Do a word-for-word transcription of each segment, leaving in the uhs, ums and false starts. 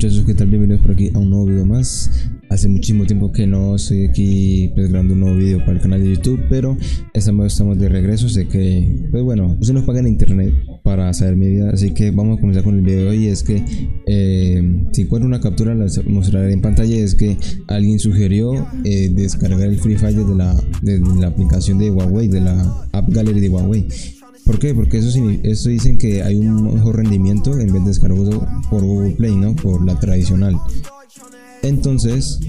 muchachos, ¿qué tal? Bienvenidos por aquí a un nuevo video más. Hace muchísimo tiempo que no estoy aquí pues, grabando un nuevo video para el canal de YouTube, pero esta vez estamos de regreso. Sé que, pues bueno, ustedes nos pagan internet para saber mi vida, así que vamos a comenzar con el video de hoy. Es que eh, si encuentro una captura, la mostraré en pantalla. Es que alguien sugirió eh, descargar el Free Fire de la, de la aplicación de Huawei, de la App Gallery de Huawei. ¿Por qué? Porque eso, eso dicen que hay un mejor rendimiento en vez de descargarlo por Google Play, ¿no? Por la tradicional. Entonces,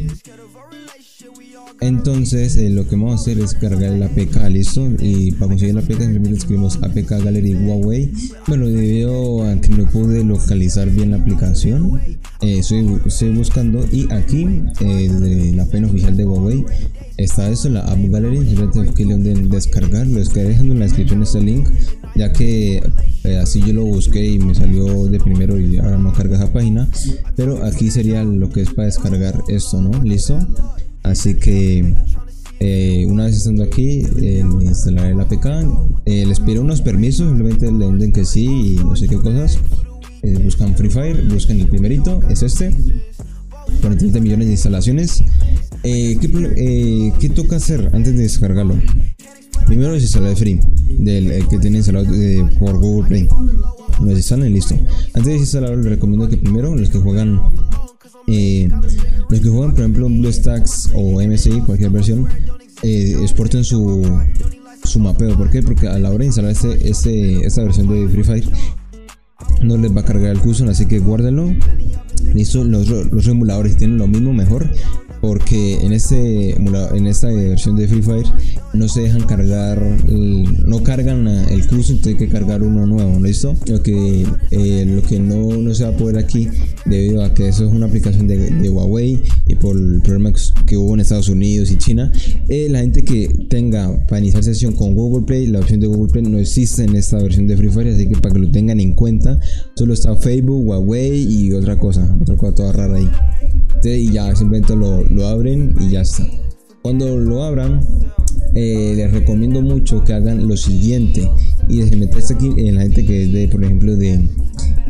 entonces eh, lo que vamos a hacer es cargar el A P K, listo. Y para conseguir la A P K simplemente escribimos A P K Gallery Huawei. Bueno, debido a que no pude localizar bien la aplicación, eh, estoy, estoy buscando, y aquí eh, de la página oficial de Huawei está eso, la App Gallery. Simplemente clic donde descargar, lo estaré dejando en la descripción este link, ya que eh, así yo lo busqué y me salió de primero y ahora no carga esa página, pero aquí sería lo que es para descargar esto, ¿no? Listo. Así que eh, una vez estando aquí, eh, instalaré el A P K, eh, les pido unos permisos, simplemente le den que sí y no sé qué cosas. Eh, buscan Free Fire, buscan el primerito, es este, cuarenta y siete millones de instalaciones. Eh, ¿qué, eh, ¿Qué toca hacer antes de descargarlo? Primero es instalar el Free, del el que tiene instalado eh, por Google Play. Lo instalan y listo. Antes de instalarlo les recomiendo que primero los que juegan... Eh, los que juegan por ejemplo en BlueStacks o M S I, cualquier versión, eh, exporten su, su mapeo. ¿Por qué? Porque a la hora de instalar este, este, esta versión de Free Fire no les va a cargar el custom, así que guárdenlo. Listo, los, los emuladores tienen lo mismo, mejor, porque en, este, en esta versión de Free Fire no se dejan cargar, el, no cargan el curso, entonces hay que cargar uno nuevo, ¿listo? Lo que, eh, lo que no, no se va a poder aquí, debido a que eso es una aplicación de, de Huawei y por el problema que hubo en Estados Unidos y China, eh, la gente que tenga para iniciar sesión con Google Play, la opción de Google Play no existe en esta versión de Free Fire, así que para que lo tengan en cuenta, solo está Facebook, Huawei y otra cosa, otra cosa toda rara ahí. Entonces, y ya simplemente lo lo abren y ya está. Cuando lo abran, eh, les recomiendo mucho que hagan lo siguiente, y desde meterse aquí en la gente que es de, por ejemplo, de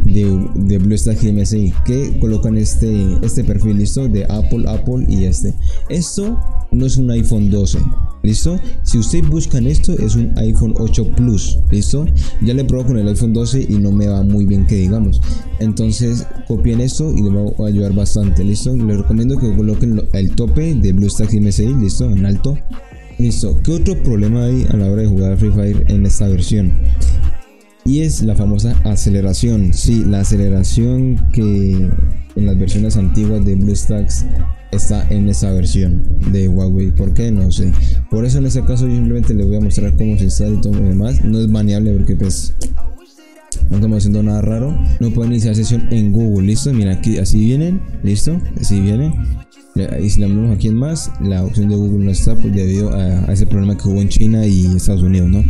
de, de BlueStacks y M S I, que colocan este este perfil, listo, de Apple Apple y este esto no es un iPhone doce, listo. Si ustedes buscan esto, es un iPhone ocho Plus, listo. Ya le probé con el iPhone doce y no me va muy bien, que digamos. Entonces copien esto y les va a ayudar bastante, listo. Les recomiendo que coloquen el tope de BlueStacks y M S I, listo, en alto, listo. ¿Qué otro problema hay a la hora de jugar Free Fire en esta versión? Y es la famosa aceleración. Sí, la aceleración que en las versiones antiguas de BlueStacks está en esta versión de Huawei. ¿Por qué? No sé. Por eso en este caso yo simplemente les voy a mostrar cómo se instala y todo lo demás. No es baneable porque pues no estamos haciendo nada raro. No pueden iniciar sesión en Google, listo. Mira aquí, así vienen, listo, así vienen. Y si le damos aquí en más, la opción de Google no está, pues debido a, a ese problema que hubo en China y Estados Unidos, ¿no?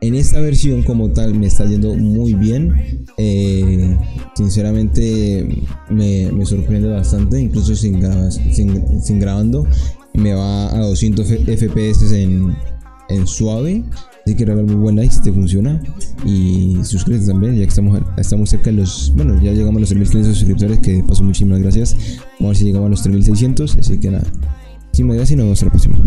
En esta versión como tal me está yendo muy bien, eh, sinceramente me, me sorprende bastante, incluso sin, graba, sin, sin grabando me va a doscientos F P S en, en suave. Así que regalo muy buen like si te funciona, y suscríbete también, ya que estamos, estamos cerca de los, bueno, ya llegamos a los tres mil quinientos suscriptores, que de paso muchísimas gracias. Vamos a ver si llegamos a los tres mil seiscientos, así que nada, muchísimas gracias y nos vemos a la próxima.